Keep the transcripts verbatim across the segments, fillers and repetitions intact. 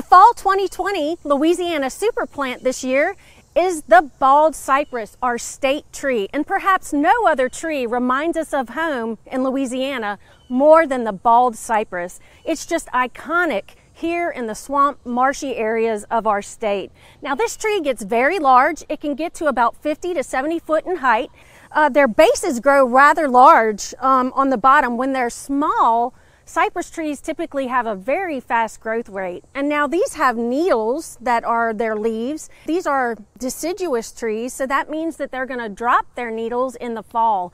The fall twenty twenty Louisiana Super Plant this year is the bald cypress, our state tree, and perhaps no other tree reminds us of home in Louisiana more than the bald cypress. It's just iconic here in the swamp, marshy areas of our state. Now this tree gets very large. It can get to about fifty to seventy foot in height. Uh, their bases grow rather large um, on the bottom. When they're small, cypress trees typically have a very fast growth rate. And now these have needles that are their leaves. These are deciduous trees, so that means that they're going to drop their needles in the fall.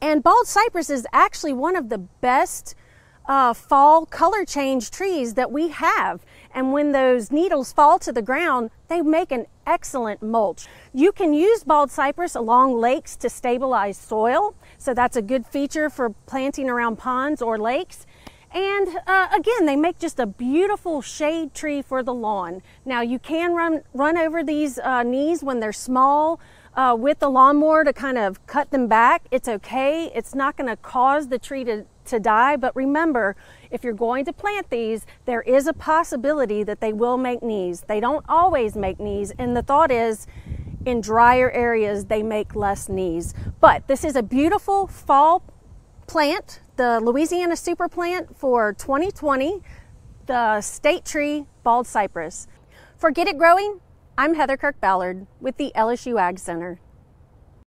And bald cypress is actually one of the best uh, fall color change trees that we have. And when those needles fall to the ground, they make an excellent mulch. You can use bald cypress along lakes to stabilize soil, so that's a good feature for planting around ponds or lakes. And uh, again, they make just a beautiful shade tree for the lawn. Now you can run, run over these uh, knees when they're small uh, with the lawnmower to kind of cut them back. It's okay, it's not gonna cause the tree to to die, but remember, if you're going to plant these, there is a possibility that they will make knees. They don't always make knees, and the thought is in drier areas they make less knees. But this is a beautiful fall plant, the Louisiana Super Plant for twenty twenty, the state tree bald cypress. For Get It Growing, I'm Heather Kirk-Ballard with the L S U Ag Center.